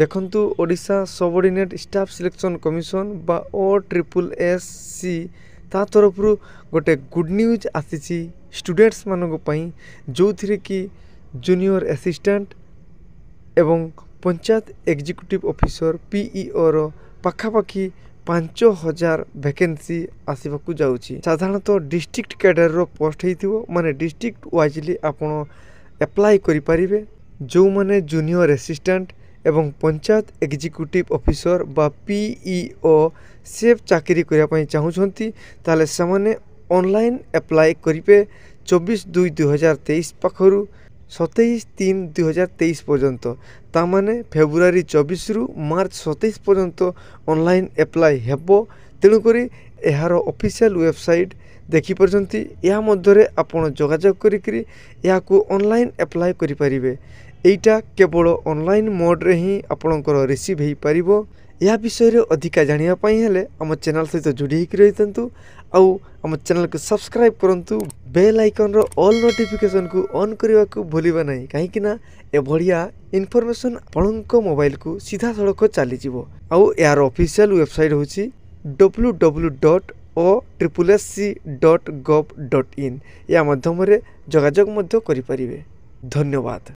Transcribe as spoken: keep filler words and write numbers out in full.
देखंतु Odisha subordinate staff selection commission बा O triple S C ता तरफ गोटे गुड न्यूज आसी स्टूडेंट्स मानी जो थी कि जूनियर एसिस्टेंट एवं पंचायत एग्जीक्यूटिव ऑफिसर पीईओ रो पाखापाखी पांच हजार वैकेंसी आसवाक जाऊँगी। साधारणतः डिस्ट्रिक्ट कैडर रो पोस्ट हो माने डिस्ट्रिक्ट वाइजली आपनो एप्लाई करि परिबे। जो माने जूनियर एसिस्टेंट एवं पंचायत एग्जीक्यूटिव ऑफिसर बा पीईओ से चाकरी करने चाहूँगी ताले से ऑनलाइन एप्लाई करेंगे चौबीस दुई दुई हजार तेईस पाखु सतैश तीन दुई हजार तेईस पर्यंत तामाने फेब्रुआरी चौबीस रु मार्च सतैश पर्यंत ऑनलाइन एप्लाई हेबो। तेणुकरी यार ऑफिशियल वेबसाइट देखिपरछंती या मध्य आपण जोगाजोग करिकरी याकू ऑनलाइन एप्लाई करि परिबे। एटा केवल ऑनलाइन मोड रे ही आपणकर रिसीव हो पारिबो। या विषय रे अधिका जानिया पई हेले हम चैनल सहित जुड़ी हिक रहितंतु आउ हम चैनल को सब्सक्राइब करंतु, बेल आइकन रो ऑल नोटिफिकेशन को ऑन करिवा को भूलिबा नाही, काहे कि ना ए बढ़िया इनफॉरमेशन आपणक मोबाइल को सीधा सड़क चली जिवो। आउ यार ऑफिशियल वेबसाइट होची W W W dot O S S S C dot gov dot in या माध्यम रे जोगाजोग मध्य करि परिबे। धन्यवाद।